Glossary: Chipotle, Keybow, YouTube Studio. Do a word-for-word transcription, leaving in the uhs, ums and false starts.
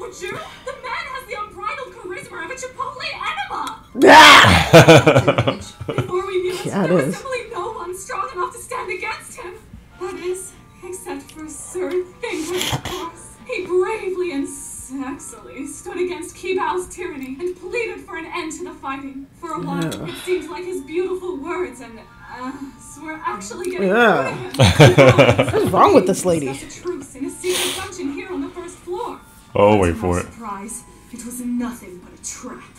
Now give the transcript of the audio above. Would you? The man has the unbridled charisma of a Chipotle enema! Before we knew it, yeah, there it was simply no one strong enough to stand against him. That is, except for certain things, of course. He bravely and sexily stood against Keybow's tyranny and pleaded for an end to the fighting. For a while, yeah. It seemed like his beautiful words and us uh, were actually getting yeah. What's wrong with this lady? Oh, wait for it. Surprise. It was nothing but a trap.